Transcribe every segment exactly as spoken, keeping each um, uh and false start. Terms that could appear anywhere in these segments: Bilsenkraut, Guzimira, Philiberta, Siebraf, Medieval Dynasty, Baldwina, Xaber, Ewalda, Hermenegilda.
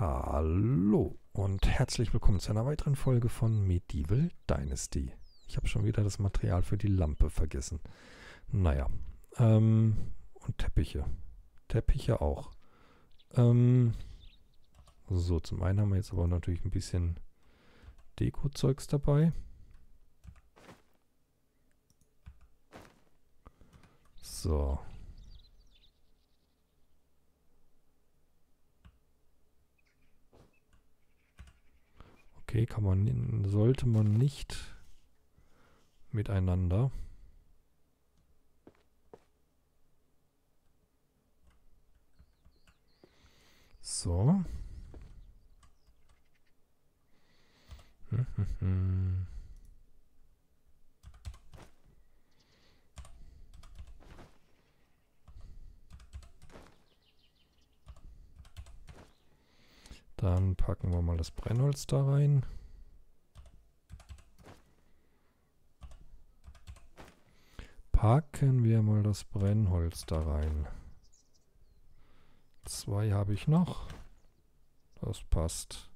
Hallo und herzlich willkommen zu einer weiteren Folge von Medieval Dynasty. Ich habe schon wieder das Material für die Lampe vergessen. Naja, ähm, und Teppiche. Teppiche auch. Ähm, so, zum einen haben wir jetzt aber natürlich ein bisschen Deko-Zeugs dabei. So. Okay, kann man, sollte man nicht miteinander. So. Dann packen wir mal das Brennholz da rein. Packen wir mal das Brennholz da rein. Zwei habe ich noch. Das passt.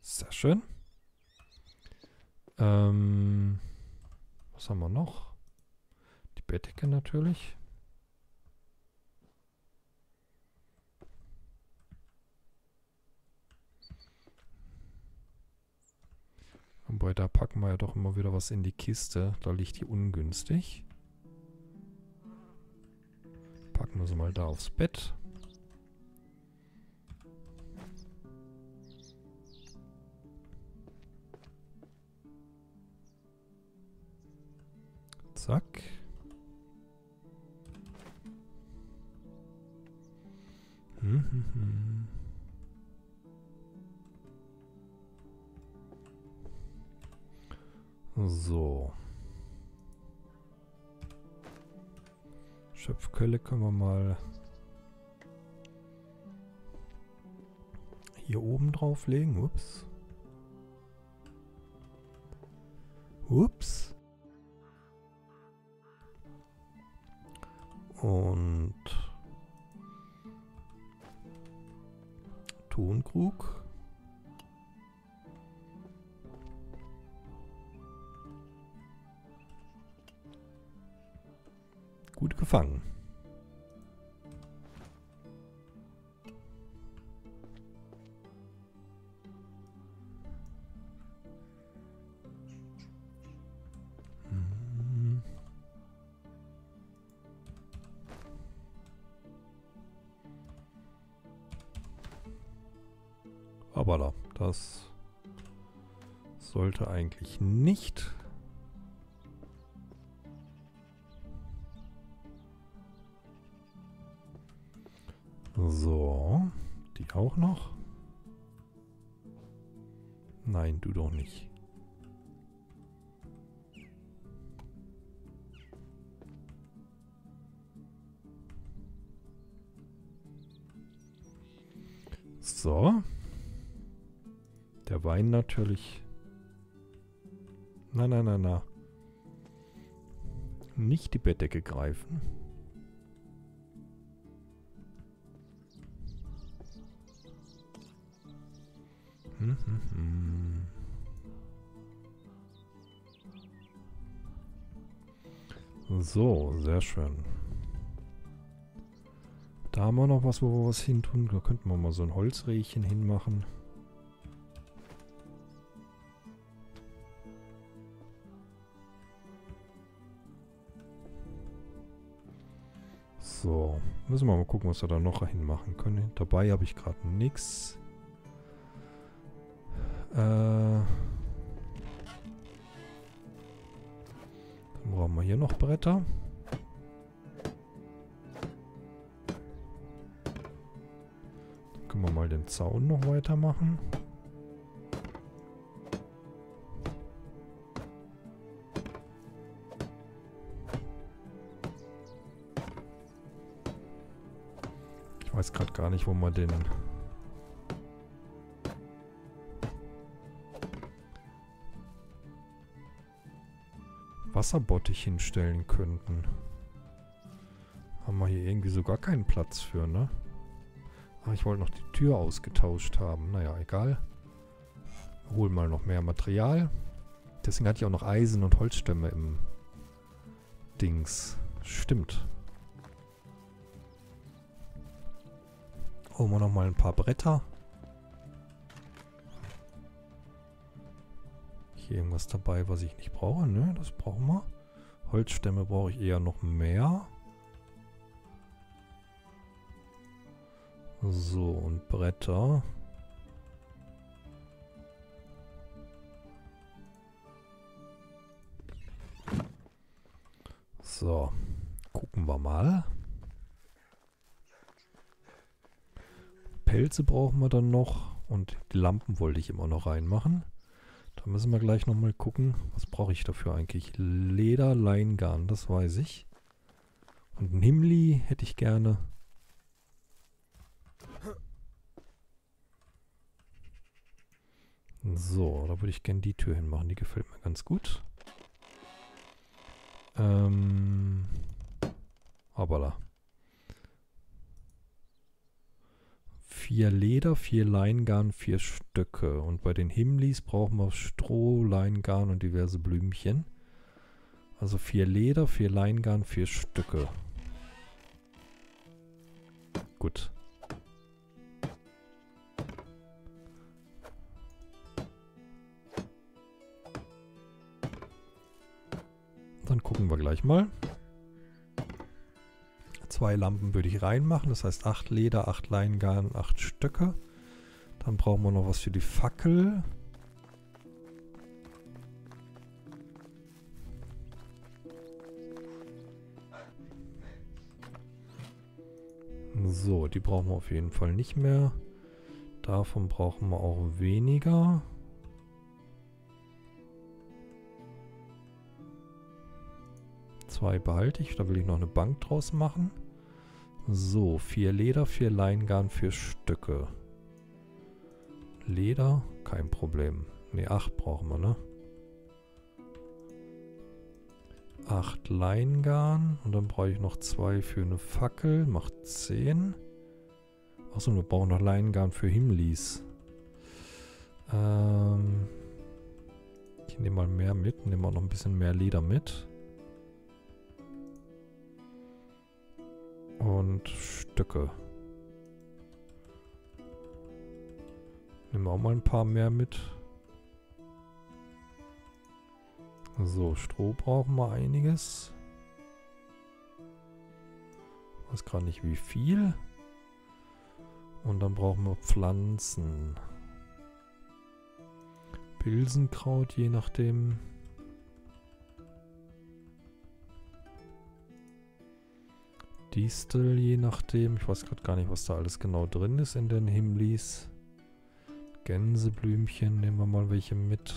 Sehr schön. Ähm, was haben wir noch? Die Bettdecke natürlich. Wobei, da packen wir ja doch immer wieder was in die Kiste. Da liegt die ungünstig. Packen wir sie mal da aufs Bett. Zack. Hm, hm, hm. So. Schöpfquelle können wir mal hier oben drauf legen. Ups. Ups. Und Tonkrug. Gut gefangen. Mhm. Aber da, das sollte eigentlich nicht. So, die auch noch? Nein, du doch nicht. So. Der Wein natürlich. Nein, nein, nein, nein. Nicht die Bettdecke greifen. So, sehr schön. Da haben wir noch was, wo wir was hin tun. Da könnten wir mal so ein Holzrähchen hinmachen. So, müssen wir mal gucken, was wir da noch hinmachen können. Dabei habe ich gerade nichts. Dann brauchen wir hier noch Bretter. Dann können wir mal den Zaun noch weitermachen. Ich weiß gerade gar nicht, wo man den Wasserbottich hinstellen könnten. Haben wir hier irgendwie so gar keinen Platz für, ne? Ah, ich wollte noch die Tür ausgetauscht haben. Naja, egal. Holen mal noch mehr Material. Deswegen hatte ich auch noch Eisen und Holzstämme im Dings. Stimmt. Holen wir nochmal ein paar Bretter. Hier irgendwas dabei, was ich nicht brauche. Ne, das brauchen wir. Holzstämme brauche ich eher noch mehr. So, und Bretter. So, gucken wir mal. Pelze brauchen wir dann noch. Und die Lampen wollte ich immer noch reinmachen. Da müssen wir gleich nochmal gucken. Was brauche ich dafür eigentlich? Leder, Leingarn, das weiß ich. Und ein Himli hätte ich gerne. So, da würde ich gerne die Tür hinmachen. Die gefällt mir ganz gut. Ähm. Abala. Vier Leder, vier Leingarn, vier Stöcke. Und bei den Himlis brauchen wir Stroh, Leingarn und diverse Blümchen. Also vier Leder, vier Leingarn, vier Stöcke. Gut. Dann gucken wir gleich mal. Zwei Lampen würde ich reinmachen, das heißt acht Leder, acht Leingarn, acht Stöcke. Dann brauchen wir noch was für die Fackel. So, die brauchen wir auf jeden Fall nicht mehr. Davon brauchen wir auch weniger. Zwei behalte ich, da will ich noch eine Bank draus machen. So, vier Leder, vier Leingarn, vier Stöcke. Leder, kein Problem. Ne, acht brauchen wir, ne? Acht Leingarn und dann brauche ich noch zwei für eine Fackel, macht zehn. Achso, wir brauchen noch Leingarn für Himlis. Ähm, ich nehme mal mehr mit, nehme auch noch ein bisschen mehr Leder mit. Und Stöcke. Nehmen wir auch mal ein paar mehr mit. So, Stroh brauchen wir einiges. Ich weiß gerade nicht wie viel. Und dann brauchen wir Pflanzen. Pilsenkraut, je nachdem. Distel, je nachdem. Ich weiß gerade gar nicht, was da alles genau drin ist in den Himlis. Gänseblümchen, nehmen wir mal welche mit.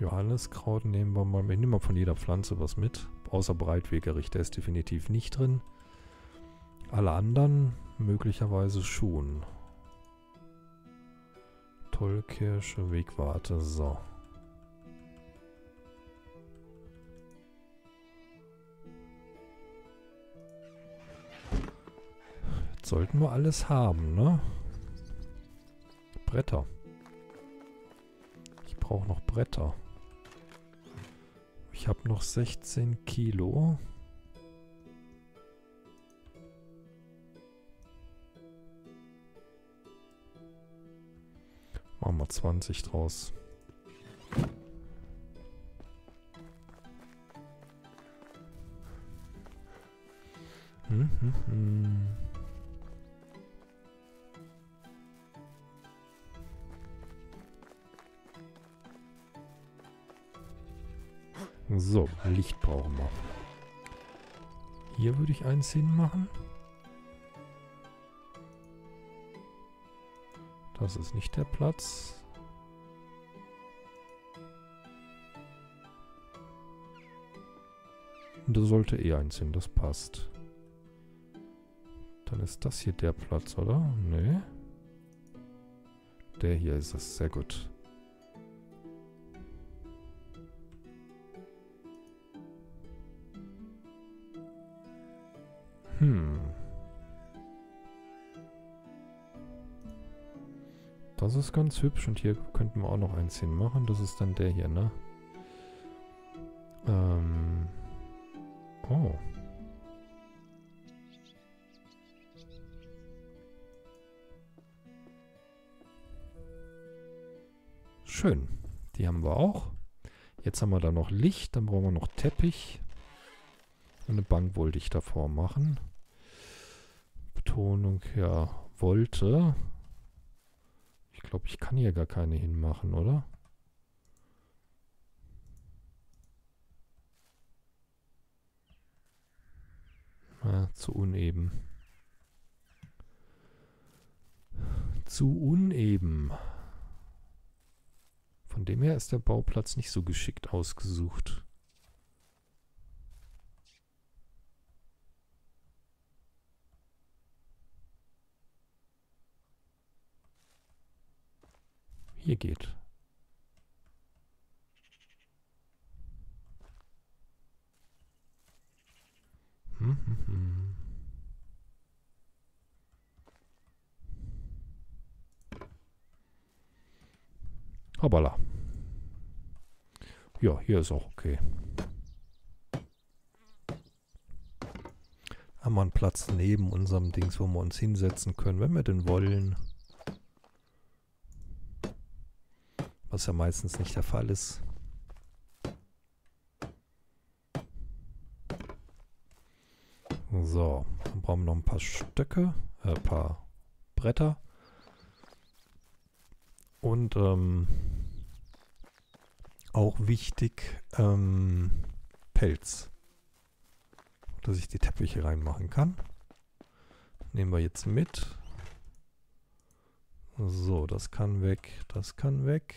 Johanniskraut nehmen wir mal mit. Ich nehme mal von jeder Pflanze was mit. Außer Breitwegerich, der ist definitiv nicht drin. Alle anderen möglicherweise schon. Tollkirsche, Wegwarte, so. Sollten wir alles haben, ne? Bretter. Ich brauche noch Bretter. Ich habe noch sechzehn Kilo. Machen wir zwanzig draus. Hm, hm, hm. So, Licht brauchen wir. Hier würde ich eins hinmachen. Das ist nicht der Platz. Und da sollte eh eins hin, das passt. Dann ist das hier der Platz, oder? Nee. Der hier ist es, sehr gut. Hm. Das ist ganz hübsch und hier könnten wir auch noch eins hinmachen. Das ist dann der hier, ne? Ähm. Oh. Schön. Die haben wir auch. Jetzt haben wir da noch Licht. Dann brauchen wir noch Teppich. Und eine Bank wollte ich davor machen. Betonung, ja, wollte. Ich glaube, ich kann hier gar keine hinmachen, oder? Ja, zu uneben. Zu uneben. Von dem her ist der Bauplatz nicht so geschickt ausgesucht. Hier geht. Hm, hm, hm. Hoppala. Ja, hier ist auch okay. Haben wir einen Platz neben unserem Dings, wo wir uns hinsetzen können, wenn wir denn wollen. Was ja meistens nicht der Fall ist. So, dann brauchen wir noch ein paar Stöcke, äh, ein paar Bretter. Und ähm, auch wichtig, ähm, Pelz. Dass ich die Teppiche reinmachen kann. Nehmen wir jetzt mit. So, das kann weg, das kann weg.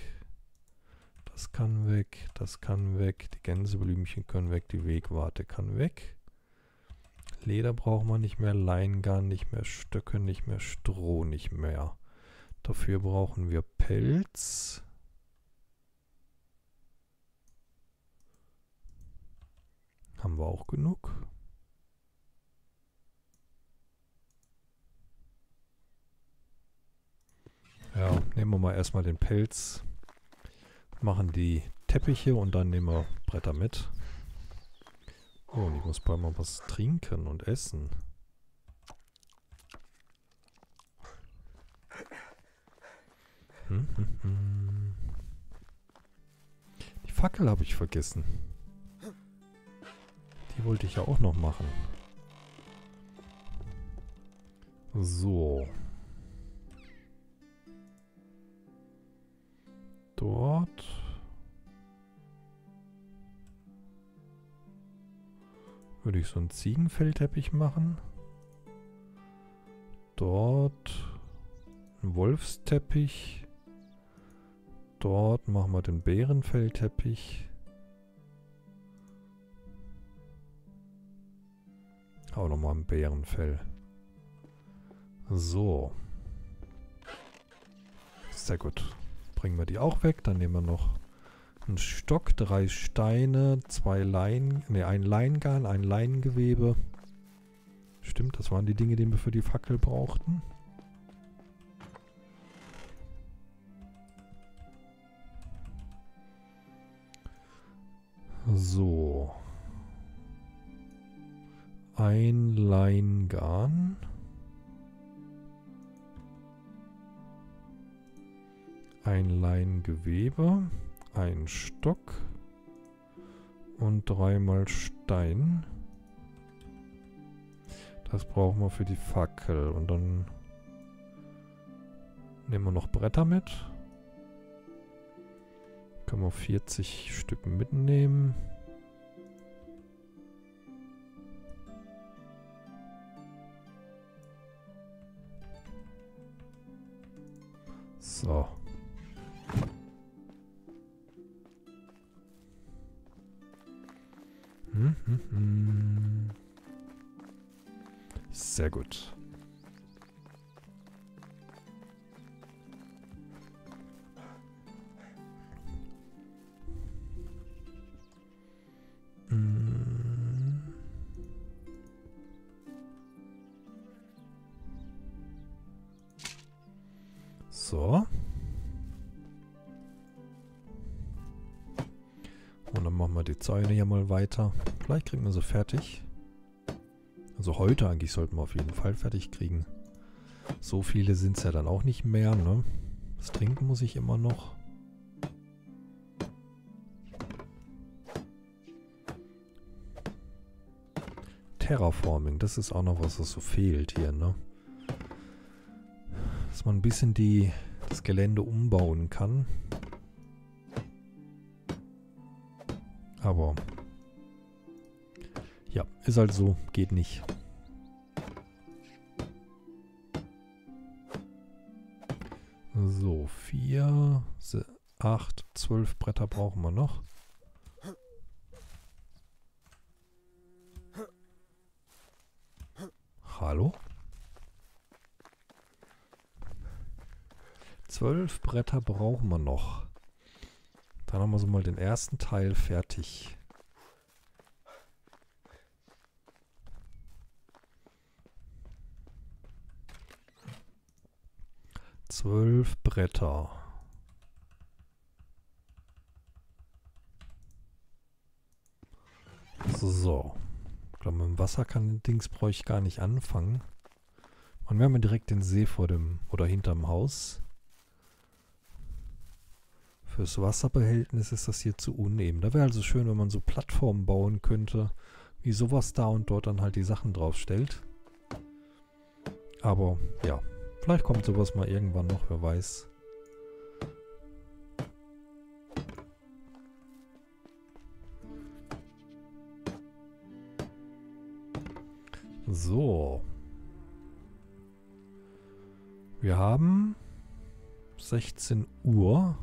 Das kann weg, das kann weg. Die Gänseblümchen können weg, die Wegwarte kann weg. Leder braucht man nicht mehr, Leingarn nicht mehr, Stöcke nicht mehr, Stroh nicht mehr. Dafür brauchen wir Pelz. Haben wir auch genug. Ja, nehmen wir mal erstmal den Pelz. Machen die Teppiche und dann nehmen wir Bretter mit. Oh, und ich muss bald mal was trinken und essen. Hm, hm, hm. Die Fackel habe ich vergessen. Die wollte ich ja auch noch machen. So. Dort. Würde ich so einen Ziegenfellteppich machen. Dort einen Wolfsteppich. Dort machen wir den Bärenfellteppich. Auch nochmal ein Bärenfell. So. Sehr gut. Bringen wir die auch weg. Dann nehmen wir noch einen Stock, drei Steine, zwei Leinen, ne, ein Leingarn, ein Leinengewebe. Stimmt, das waren die Dinge, die wir für die Fackel brauchten. So. Ein Leingarn. Ein Leingewebe, ein Stock und dreimal Stein. Das brauchen wir für die Fackel. Und dann nehmen wir noch Bretter mit. Können wir vierzig Stück mitnehmen. So. Sehr gut. So. Und dann machen wir die Zäune hier mal weiter. Vielleicht kriegen wir sie fertig. Also heute eigentlich sollten wir auf jeden Fall fertig kriegen. So viele sind es ja dann auch nicht mehr, ne? Das Trinken muss ich immer noch. Terraforming, das ist auch noch was, was so fehlt hier, ne? Dass man ein bisschen die, das Gelände umbauen kann. Aber ja, ist halt so, geht nicht. So, vier, acht, zwölf Bretter brauchen wir noch. Hallo? zwölf Bretter brauchen wir noch. Dann haben wir so mal den ersten Teil fertig. zwölf Bretter. So. Ich glaube, mit dem Wasser kann Dings brauche ich gar nicht anfangen. Und wir haben ja direkt den See vor dem oder hinterm Haus. Fürs Wasserbehältnis ist das hier zu uneben. Da wäre also schön, wenn man so Plattformen bauen könnte, wie sowas da und dort dann halt die Sachen drauf stellt. Aber ja, vielleicht kommt sowas mal irgendwann noch, wer weiß. So. Wir haben sechzehn Uhr.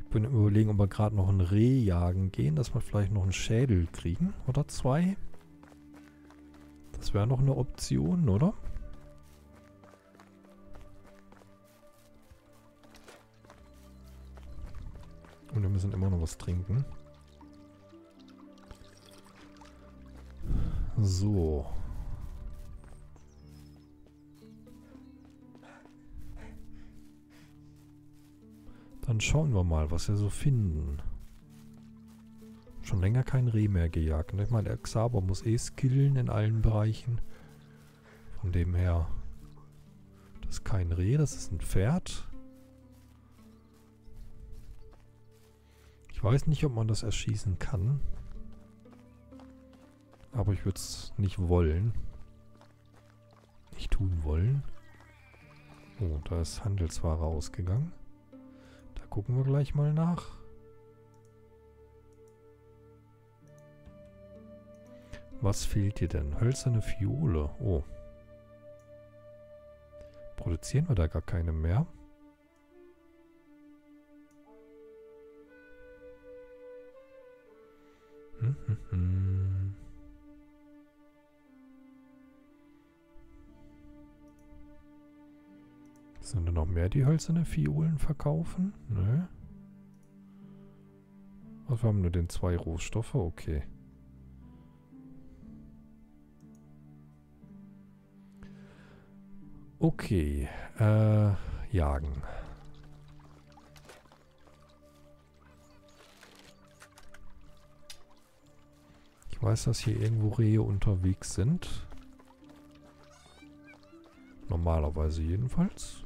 Ich bin überlegen, ob wir gerade noch ein Reh jagen gehen, dass wir vielleicht noch einen Schädel kriegen oder zwei. Das wäre noch eine Option, oder? Und wir müssen immer noch was trinken. So. Dann schauen wir mal, was wir so finden. Schon länger kein Reh mehr gejagt. Ich meine, der Xaber muss eh skillen in allen Bereichen. Von dem her, das ist kein Reh, das ist ein Pferd. Ich weiß nicht, ob man das erschießen kann. Aber ich würde es nicht wollen. Nicht tun wollen. Oh, da ist Handelsware ausgegangen. Da gucken wir gleich mal nach. Was fehlt dir denn? Hölzerne Fiole. Oh. Produzieren wir da gar keine mehr? Sollen da noch mehr die hölzerne Fiolen verkaufen? Nö. Also wir haben nur den zwei Rohstoffe, okay. Okay, äh, jagen. Ich weiß, dass hier irgendwo Rehe unterwegs sind. Normalerweise jedenfalls.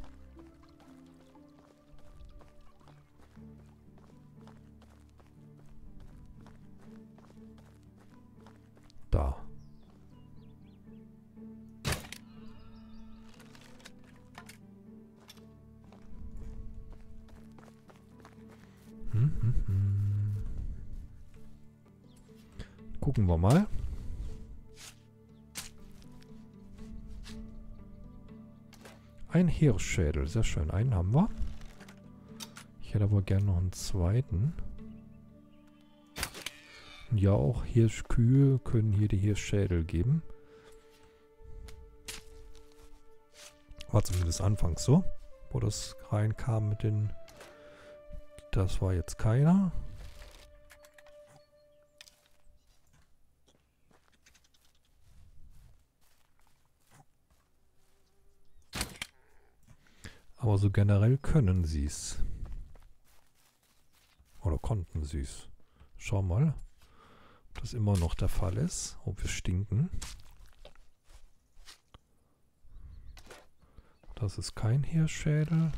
Da. Hm, hm, hm. Gucken wir mal. Ein Hirschschädel, sehr schön. Einen haben wir. Ich hätte aber gerne noch einen zweiten. Ja, auch Hirschkühe können hier die Hirschschädel geben. War zumindest anfangs so, wo das reinkam mit den... Das war jetzt keiner. Aber so generell können sie es. Oder konnten sie es. Schau mal, ob das immer noch der Fall ist. Ob wir stinken. Das ist kein Hirschschädel.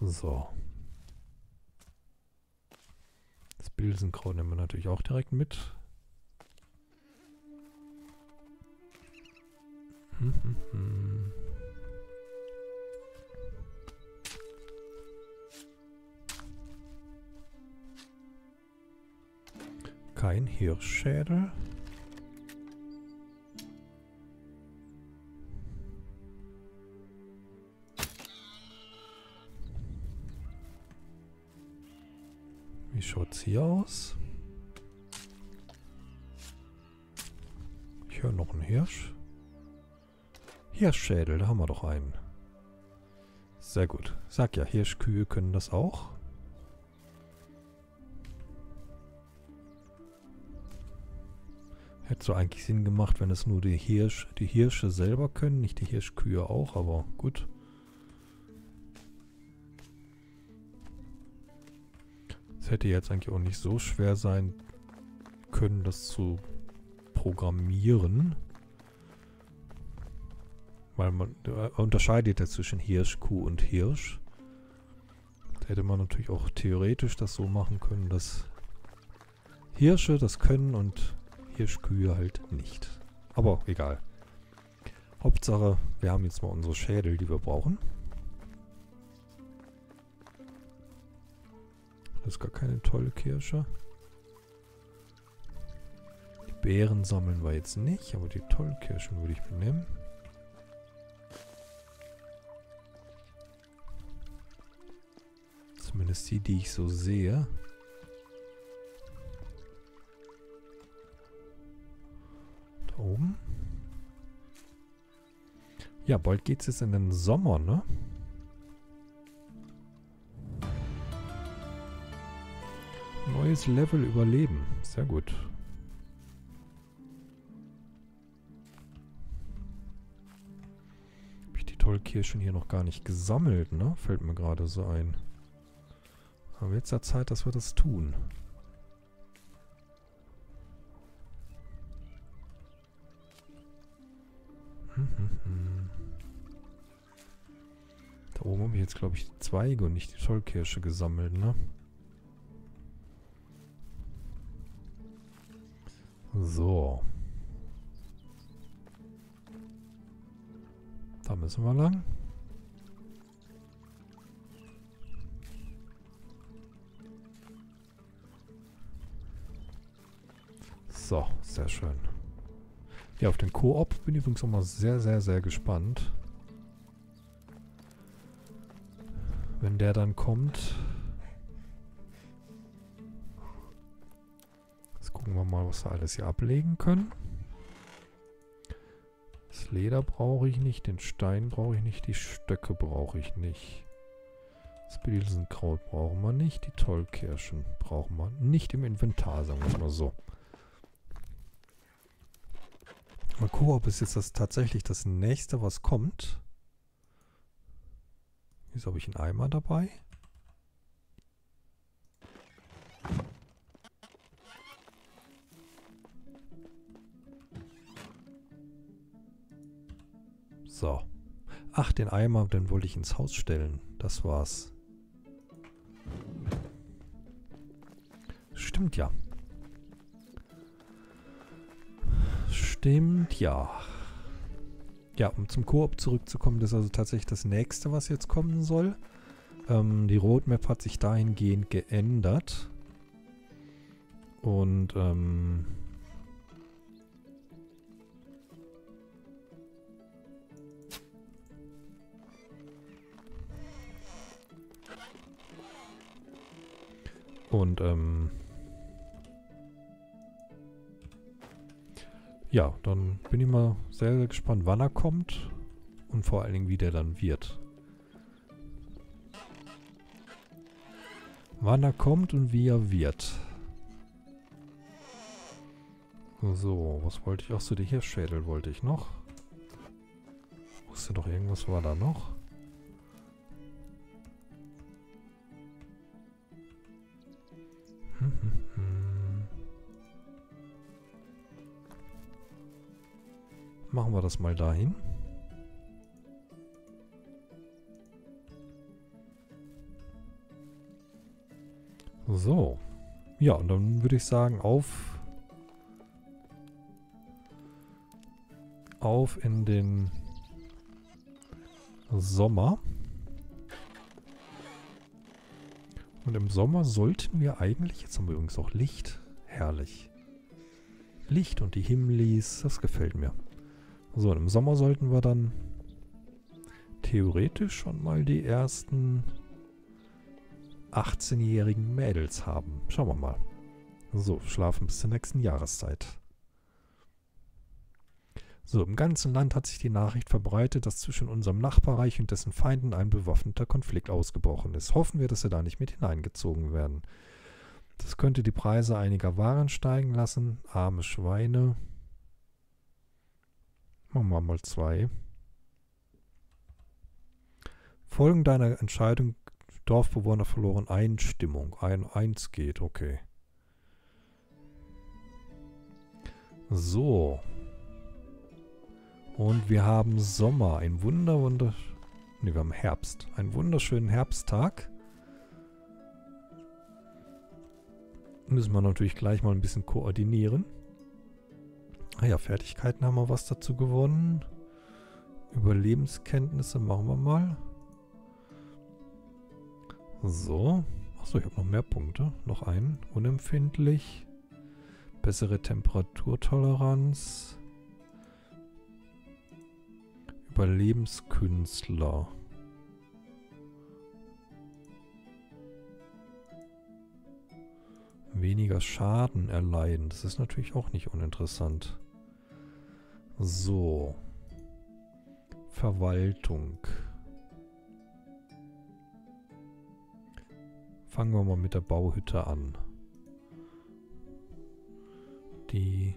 So. Das Bilsenkraut nehmen wir natürlich auch direkt mit. Hm, hm, hm. Kein Hirschschädel. Wie schaut's hier aus? Ich höre noch einen Hirsch. Hirschschädel, da haben wir doch einen. Sehr gut. Sag ja, Hirschkühe können das auch. Hätte so eigentlich Sinn gemacht, wenn es nur die, Hirsch, die Hirsche selber können, nicht die Hirschkühe auch, aber gut. Es hätte jetzt eigentlich auch nicht so schwer sein können, das zu programmieren. Weil man unterscheidet ja zwischen Hirsch, Kuh und Hirsch. Da hätte man natürlich auch theoretisch das so machen können, dass Hirsche das können und Hirschkühe halt nicht. Aber egal. Hauptsache, wir haben jetzt mal unsere Schädel, die wir brauchen. Das ist gar keine tolle Kirsche. Die Beeren sammeln wir jetzt nicht, aber die tollen Kirschen würde ich mitnehmen. Zumindest die, die ich so sehe. Da oben. Ja, bald geht's jetzt in den Sommer, ne? Neues Level überleben. Sehr gut. Habe ich die Tollkirschen hier noch gar nicht gesammelt, ne? Fällt mir gerade so ein. Aber jetzt ist ja Zeit, dass wir das tun. Hm, hm, hm. Da oben habe ich jetzt, glaube ich, die Zweige und nicht die Tollkirsche gesammelt, ne? So. Da müssen wir lang. So, sehr schön. Ja, auf den Koop bin ich übrigens auch mal sehr, sehr, sehr gespannt. Wenn der dann kommt. Jetzt gucken wir mal, was wir alles hier ablegen können. Das Leder brauche ich nicht, den Stein brauche ich nicht, die Stöcke brauche ich nicht. Das Bilsenkraut brauchen wir nicht, die Tollkirschen brauchen wir nicht im Inventar, sagen wir mal so. Mal Koop ist jetzt das tatsächlich das nächste, was kommt. Wieso habe ich einen Eimer dabei? So. Ach, den Eimer, den wollte ich ins Haus stellen. Das war's. Stimmt ja. Stimmt, ja. Ja, um zum Koop zurückzukommen, das ist also tatsächlich das nächste, was jetzt kommen soll. Ähm, die Roadmap hat sich dahingehend geändert. Und, ähm... Und, ähm... ja, dann bin ich mal sehr, sehr gespannt, wann er kommt und vor allen Dingen, wie der dann wird. Wann er kommt und wie er wird. So, was wollte ich? Ach so, die Hirschschädel wollte ich noch. Wusste doch irgendwas war da noch. Hm, hm, hm. Machen wir das mal dahin. So. Ja, und dann würde ich sagen, auf auf in den Sommer. Und im Sommer sollten wir eigentlich, jetzt haben wir übrigens auch Licht, herrlich. Licht und die Himmelis, das gefällt mir. So, und im Sommer sollten wir dann theoretisch schon mal die ersten achtzehnjährigen Mädels haben. Schauen wir mal. So, schlafen bis zur nächsten Jahreszeit. So, im ganzen Land hat sich die Nachricht verbreitet, dass zwischen unserem Nachbarreich und dessen Feinden ein bewaffneter Konflikt ausgebrochen ist. Hoffen wir, dass wir da nicht mit hineingezogen werden. Das könnte die Preise einiger Waren steigen lassen. Arme Schweine. Machen wir mal zwei. Folgen deiner Entscheidung, Dorfbewohner verloren Einstimmung. Ein, eins geht, okay. So. Und wir haben Sommer. Ein wunder, wunder... Ne, wir haben Herbst. Einen wunderschönen Herbsttag. Müssen wir natürlich gleich mal ein bisschen koordinieren. Ah ja, Fertigkeiten haben wir was dazu gewonnen. Überlebenskenntnisse machen wir mal. So. Achso, ich habe noch mehr Punkte. Noch einen. Unempfindlich. Bessere Temperaturtoleranz. Überlebenskünstler. Weniger Schaden erleiden. Das ist natürlich auch nicht uninteressant. So. Verwaltung. Fangen wir mal mit der Bauhütte an. Die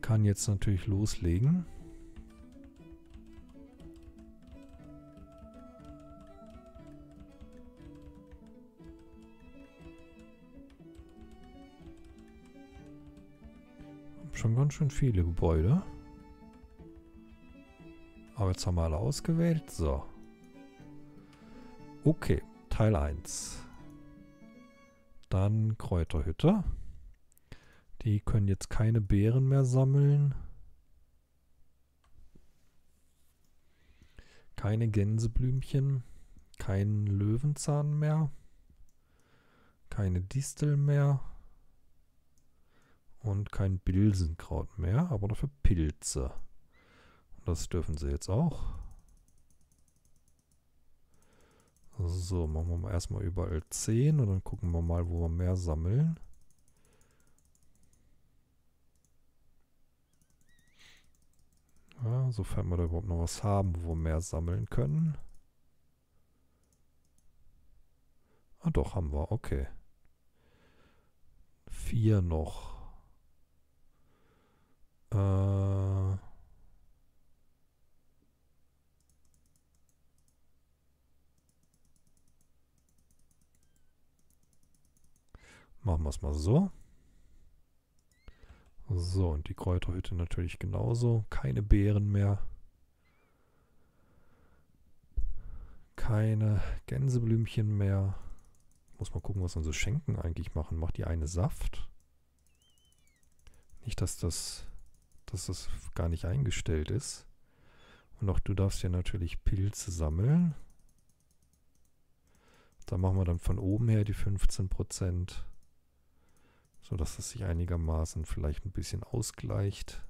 kann jetzt natürlich loslegen. Schon ganz schön viele Gebäude. Aber jetzt haben wir alle ausgewählt. So. Okay, Teil eins. Dann Kräuterhütte. Die können jetzt keine Beeren mehr sammeln. Keine Gänseblümchen. Keinen Löwenzahn mehr. Keine Distel mehr. Und kein Bilsenkraut mehr, aber dafür Pilze. Und das dürfen sie jetzt auch. So, machen wir mal erstmal überall zehn und dann gucken wir mal, wo wir mehr sammeln. Ja, sofern wir da überhaupt noch was haben, wo wir mehr sammeln können. Ah doch, haben wir, okay. Vier noch. Äh... Machen wir es mal so. So, und die Kräuterhütte natürlich genauso. Keine Beeren mehr. Keine Gänseblümchen mehr. Muss mal gucken, was unsere Schenken eigentlich machen. Macht die eine Saft? Nicht, dass das, dass das gar nicht eingestellt ist. Und auch du darfst ja natürlich Pilze sammeln. Da machen wir dann von oben her die fünfzehn Prozent. So, dass es sich einigermaßen vielleicht ein bisschen ausgleicht.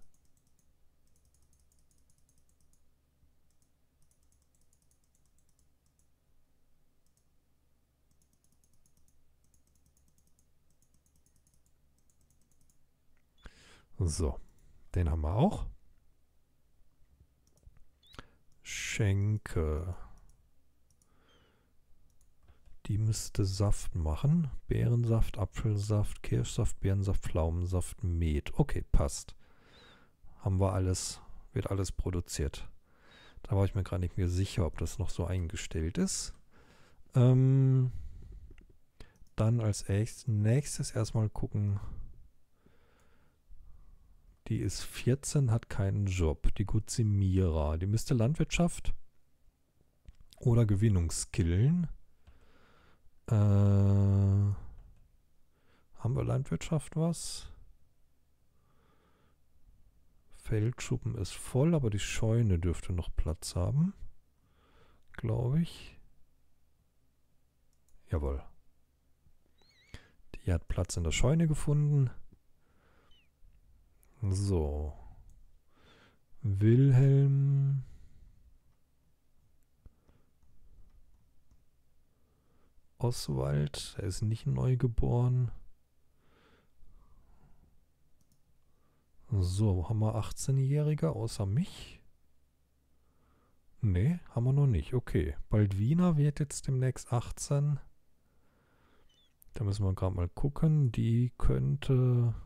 So, den haben wir auch. Schenke. Die müsste Saft machen. Beerensaft, Apfelsaft, Kirschsaft, Beerensaft, Pflaumensaft, Met. Okay, passt. Haben wir alles, wird alles produziert. Da war ich mir gerade nicht mehr sicher, ob das noch so eingestellt ist. Ähm, dann als nächstes erstmal gucken. Die ist vierzehn, hat keinen Job. Die Guzimira. Die müsste Landwirtschaft oder Gewinnungskillen. Äh, haben wir Landwirtschaft was? Feldschuppen ist voll, aber die Scheune dürfte noch Platz haben. Glaube ich. Jawohl. Die hat Platz in der Scheune gefunden. So. Wilhelm. Oswald. Er ist nicht neu geboren. So, haben wir achtzehnjährige außer mich? Ne, haben wir noch nicht. Okay. Baldwina wird jetzt demnächst achtzehn. Da müssen wir gerade mal gucken. Die könnte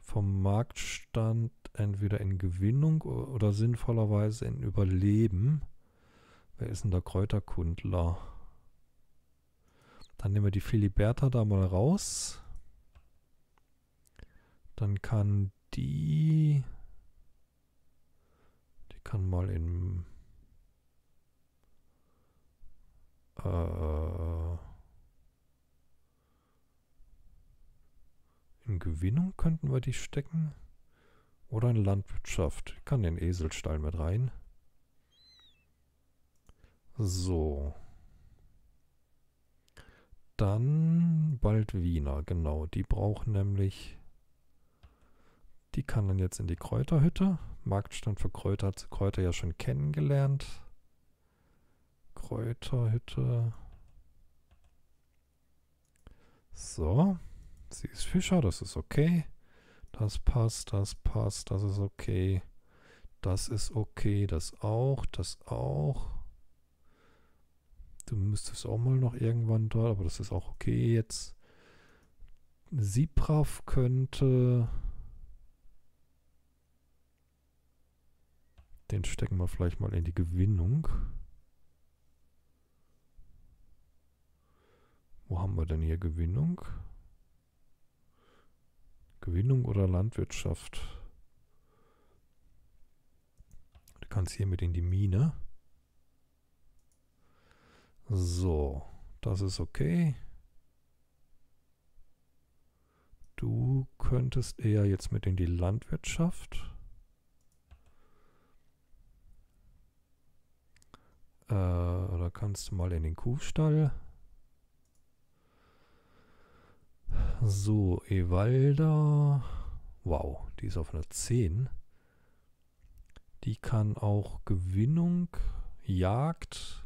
vom Marktstand entweder in Gewinnung oder sinnvollerweise in Überleben. Wer ist denn der Kräuterkundler? Dann nehmen wir die Philiberta da mal raus. Dann kann die... Die kann mal in... Äh... In Gewinnung könnten wir die stecken. Oder in Landwirtschaft. Ich kann den Eselstall mit rein. So. Dann Baldwina, genau. Die braucht nämlich... Die kann dann jetzt in die Kräuterhütte. Marktstand für Kräuter hat sie Kräuter ja schon kennengelernt. Kräuterhütte. So. Sie ist Fischer, das ist okay. Das passt, das passt, das ist okay. Das ist okay, das auch, das auch. Du müsstest auch mal noch irgendwann dort, aber das ist auch okay jetzt. Siebraf könnte... Den stecken wir vielleicht mal in die Gewinnung. Wo haben wir denn hier Gewinnung? Gewinnung oder Landwirtschaft? Du kannst hier mit in die Mine. So, das ist okay. Du könntest eher jetzt mit in die Landwirtschaft. Äh, oder kannst du mal in den Kuhstall. So, Ewalda. Wow, die ist auf einer zehn. Die kann auch Gewinnung, Jagd,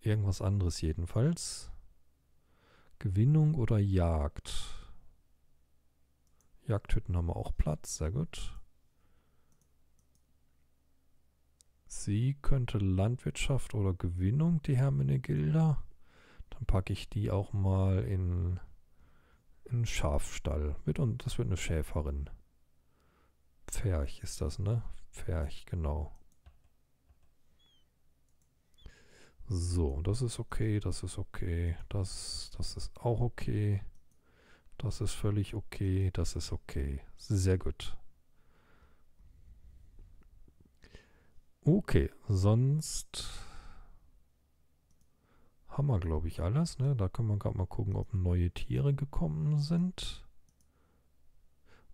irgendwas anderes jedenfalls. Gewinnung oder Jagd. Jagdhütten haben wir auch Platz, sehr gut. Sie könnte Landwirtschaft oder Gewinnung, die Hermenegilda. Dann packe ich die auch mal in einen Schafstall. Und das wird eine Schäferin. Pferch ist das, ne? Pferch, genau. So, das ist okay, das ist okay. Das, das ist auch okay. Das ist völlig okay, das ist okay. Sehr gut. Okay, sonst haben wir, glaube ich, alles. Ne? Da können wir gerade mal gucken, ob neue Tiere gekommen sind.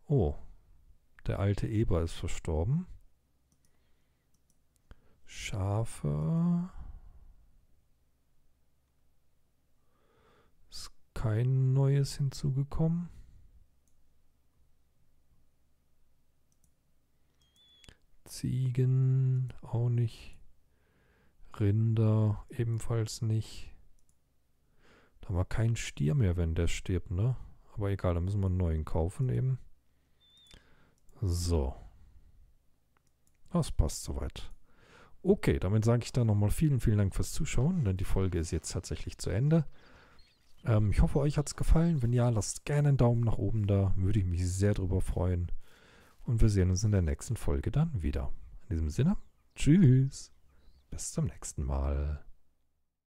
Oh, der alte Eber ist verstorben. Schafe. Ist kein neues hinzugekommen. Ziegen auch nicht. Rinder ebenfalls nicht. Da haben wir keinen Stier mehr, wenn der stirbt, ne? Aber egal, da müssen wir einen neuen kaufen eben. So. Das passt soweit. Okay, damit sage ich dann nochmal vielen, vielen Dank fürs Zuschauen, denn die Folge ist jetzt tatsächlich zu Ende. Ähm, ich hoffe, euch hat es gefallen. Wenn ja, lasst gerne einen Daumen nach oben da. Würde ich mich sehr drüber freuen. Und wir sehen uns in der nächsten Folge dann wieder. In diesem Sinne, tschüss. Bis zum nächsten Mal.